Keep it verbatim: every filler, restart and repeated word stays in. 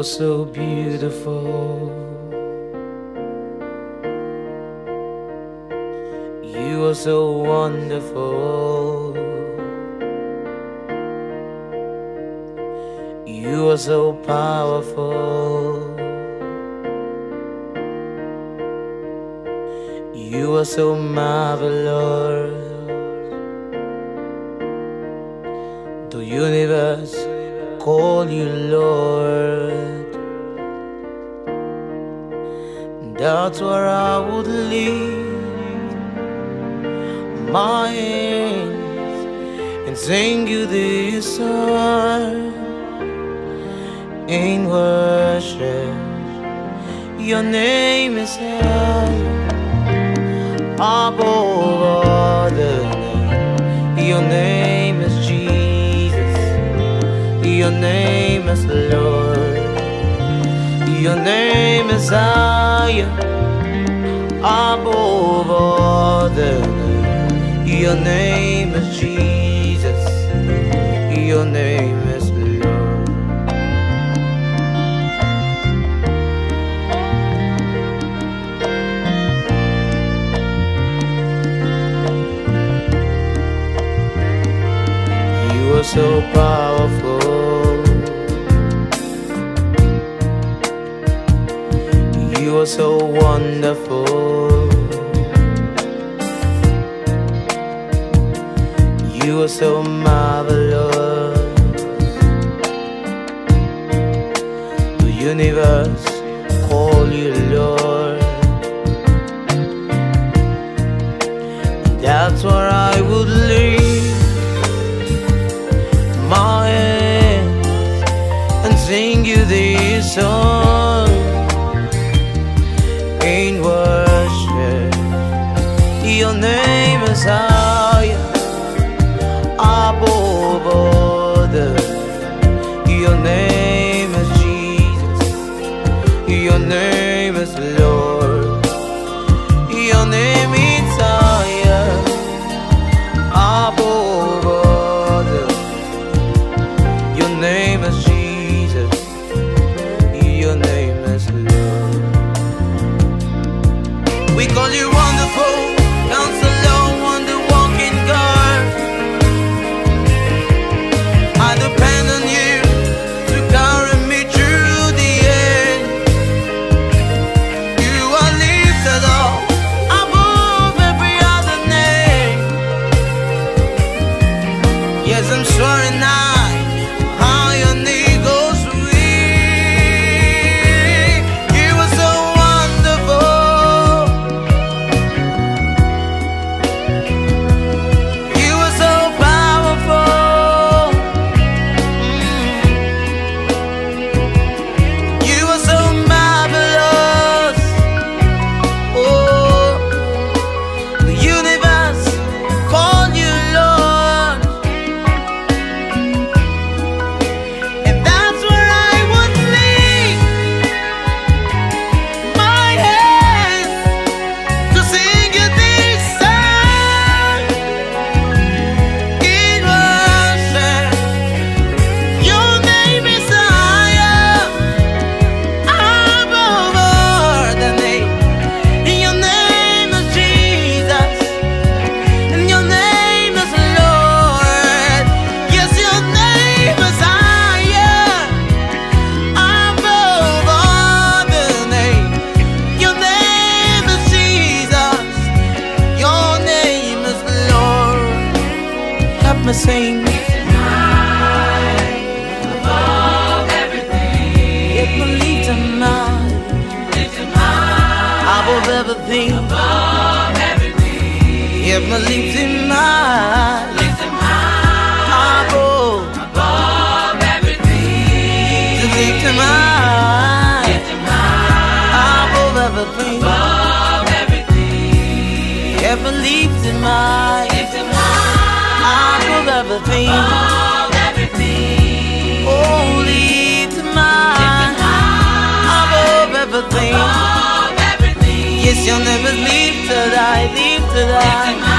you're so beautiful. You are so wonderful. You are so powerful. You are so marvelous. The universe call you Lord. That's where I would leave my hands and sing you this song in worship. Your name is high above all the name. Your name is Jesus. Your name is Lord. Your name is higher above all the name. Your name is Jesus. Your name is Lord. You are so powerful. You are so wonderful. You are so marvelous. The universe call you Lord. That's where I would leave my hands and sing you this song in worship. Your name is higher above all the. Your name is Jesus. Your name is Lord. Your name is higher above all the. Your name is Jesus. Your name is Lord. We call you wonderful, counselor, wonder walking God. I depend on you to carry me through the end. You are lifted up above every other name. Yes, I'm swearing now. I sing. It's high above everything. It will lift him high. Lift him high above everything. Above everything. It will lift him high. Lift him high above. Above everything. To lift him high. Lift him high above everything. Above everything. It will lift him high. Lift him high. Above everything, above everything, holy to mine. Above everything, above everything. Yes, you'll never leave till I leave till I.